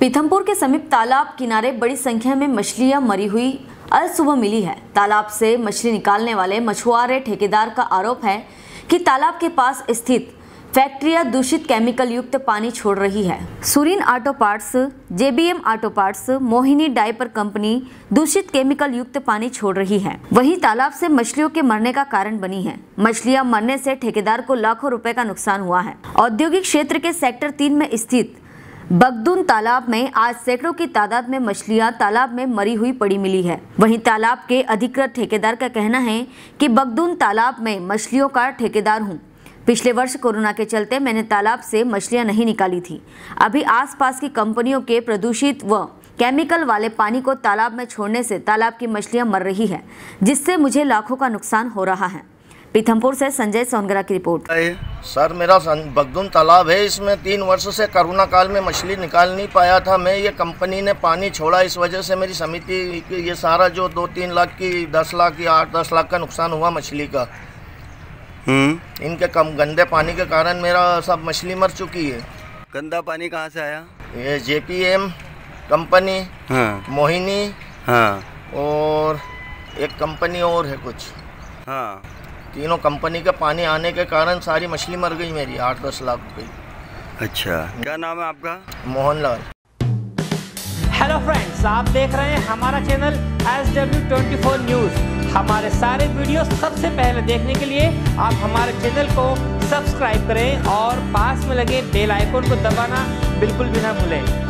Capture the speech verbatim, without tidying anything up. पीथमपुर के समीप तालाब किनारे बड़ी संख्या में मछलियां मरी हुई आज सुबह मिली है। तालाब से मछली निकालने वाले मछुआरे ठेकेदार का आरोप है कि तालाब के पास स्थित फैक्ट्रियां दूषित केमिकल युक्त पानी छोड़ रही है। सुरिन auto parts, JBM auto parts, Mohini diaper company दूषित केमिकल युक्त पानी छोड़ रही है, वही तालाब से मछलियों के मरने का कारण बनी है। मछलियां मरने से ठेकेदार को लाखों रुपए का नुकसान हुआ है। औद्योगिक क्षेत्र के सेक्टर तीन में स्थित बगदून तालाब में आज सैकड़ों की तादाद में मछलियां तालाब में मरी हुई पड़ी मिली है। वहीं तालाब के अधिकृत ठेकेदार का कहना है कि बगदून तालाब में मछलियों का ठेकेदार हूं। पिछले वर्ष कोरोना के चलते मैंने तालाब से मछलियां नहीं निकाली थी। अभी आसपास की कंपनियों के प्रदूषित व केमिकल वाले पानी को तालाब में छोड़ने से तालाब की मछलियाँ मर रही है, जिससे मुझे लाखों का नुकसान हो रहा है। पीथमपुर से संजय सोनगरा की रिपोर्ट। सर, मेरा बगदून तालाब है, इसमें तीन वर्ष से कोरोना काल में मछली निकाल नहीं पाया था मैं। ये कंपनी ने पानी छोड़ा, इस वजह से मेरी समिति ये सारा जो दो तीन लाख की दस लाख की आठ दस लाख का नुकसान हुआ मछली का। हम्म इनके कम गंदे पानी के कारण मेरा सब मछली मर चुकी है। गंदा पानी कहाँ से आया? ये जेपीएम कंपनी, हाँ। मोहिनी, हाँ। और एक कंपनी और है कुछ, हाँ। तीनों कंपनी का पानी आने के कारण सारी मछली मर गई मेरी, आठ दस लाख रुपये। अच्छा, क्या नाम है आपका? मोहनलाल। हेलो फ्रेंड्स, आप देख रहे हैं हमारा चैनल एस डब्ल्यू चौबीस न्यूज़। हमारे सारे वीडियो सबसे पहले देखने के लिए आप हमारे चैनल को सब्सक्राइब करें और पास में लगे बेल आइकन को दबाना बिल्कुल भी ना भूलें।